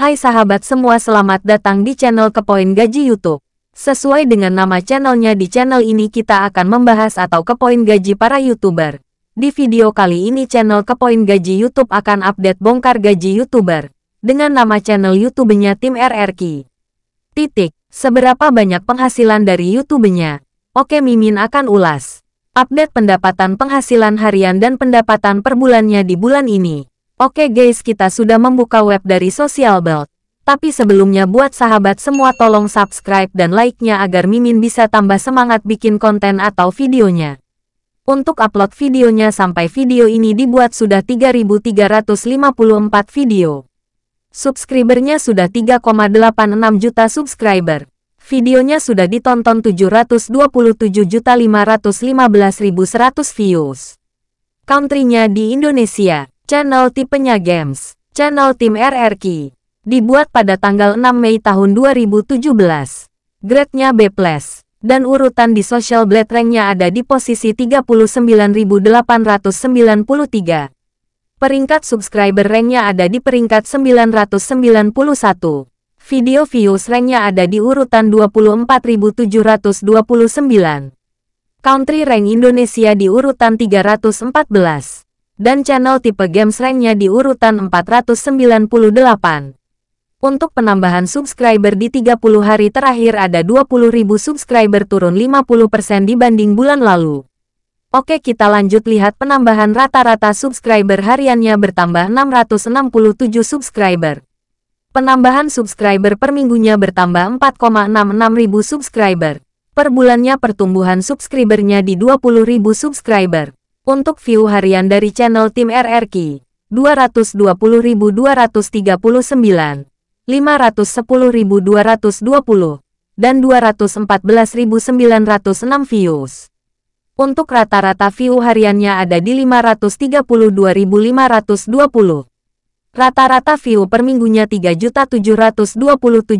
Hai sahabat semua, selamat datang di channel Kepoin Gaji YouTube. Sesuai dengan nama channelnya, di channel ini kita akan membahas atau kepoin gaji para YouTuber. Di video kali ini channel Kepoin Gaji YouTube akan update bongkar gaji YouTuber. Dengan nama channel YouTube-nya Tim RRQ. Seberapa banyak penghasilan dari YouTube-nya? Oke, Mimin akan ulas. Update pendapatan penghasilan harian dan pendapatan per bulannya di bulan ini. Oke guys, kita sudah membuka web dari Social Blade. Tapi sebelumnya buat sahabat semua tolong subscribe dan like-nya agar Mimin bisa tambah semangat bikin konten atau videonya. Untuk upload videonya sampai video ini dibuat sudah 3.354 video. Subscribernya sudah 3,86 juta subscriber. Videonya sudah ditonton 727.515.100 views. Country-nya di Indonesia. Channel tipenya games. Channel Tim RRQ. Dibuat pada tanggal 6 Mei tahun 2017. Grade-nya B+. Dan urutan di Social Blade rank-nya ada di posisi 39.893. Peringkat subscriber rank-nya ada di peringkat 991. Video views rank-nya ada di urutan 24.729. Country rank Indonesia di urutan 314. Dan channel tipe games rank-nya di urutan 498. Untuk penambahan subscriber di 30 hari terakhir ada 20.000 subscriber, turun 50% dibanding bulan lalu. Oke, kita lanjut lihat penambahan rata-rata subscriber hariannya bertambah 667 subscriber. Penambahan subscriber per minggunya bertambah 4,66.000 subscriber. Per bulannya pertumbuhan subscribernya di 20.000 subscriber. Untuk view harian dari channel Tim RRQ, 220.239, 510.220, dan 214.906 views. Untuk rata-rata view hariannya ada di 532.520. Rata-rata view per minggunya 3.727.640.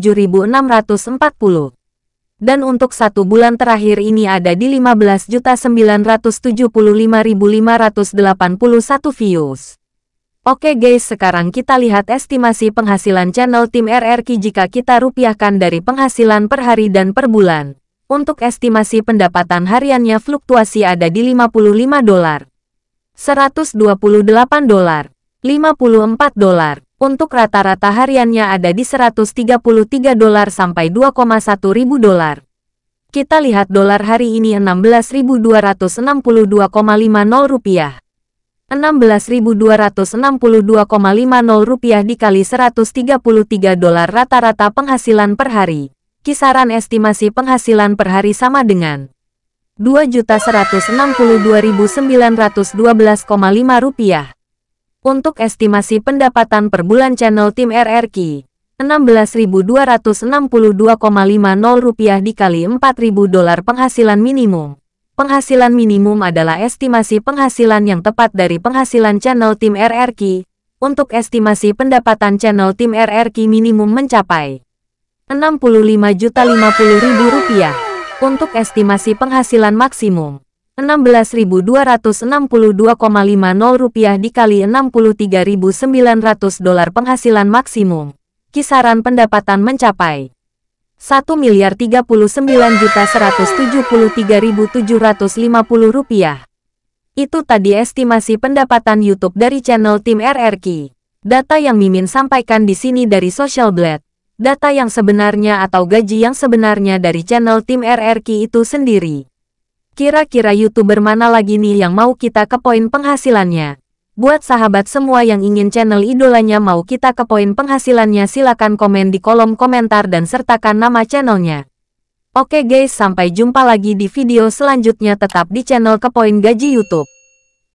Dan untuk satu bulan terakhir ini ada di 15.975.581 views. Oke guys, sekarang kita lihat estimasi penghasilan channel Tim RRQ jika kita rupiahkan dari penghasilan per hari dan per bulan. Untuk estimasi pendapatan hariannya fluktuasi ada di $55, $128, $54. Untuk rata-rata hariannya ada di $133 sampai $2,100. Kita lihat dolar hari ini 16.262,50 rupiah. 16.262,50 rupiah dikali $133 rata-rata penghasilan per hari. Kisaran estimasi penghasilan per hari sama dengan 2.162.912,5 rupiah. Untuk estimasi pendapatan per bulan channel Tim RRQ, 16.262,50 rupiah dikali $4.000 penghasilan minimum. Penghasilan minimum adalah estimasi penghasilan yang tepat dari penghasilan channel Tim RRQ. Untuk estimasi pendapatan channel Tim RRQ minimum mencapai Rp65.050.000 rupiah. Untuk estimasi penghasilan maksimum, 16.262,50 rupiah dikali $63.900 penghasilan maksimum. Kisaran pendapatan mencapai 1.039.173.750 rupiah. Itu tadi estimasi pendapatan YouTube dari channel Tim RRQ. Data yang Mimin sampaikan di sini dari Social Blade. Data yang sebenarnya atau gaji yang sebenarnya dari channel Tim RRQ itu sendiri. Kira-kira YouTuber mana lagi nih yang mau kita kepoin penghasilannya? Buat sahabat semua yang ingin channel idolanya mau kita kepoin penghasilannya, silakan komen di kolom komentar dan sertakan nama channelnya. Oke guys, sampai jumpa lagi di video selanjutnya, tetap di channel Kepoin Gaji YouTube.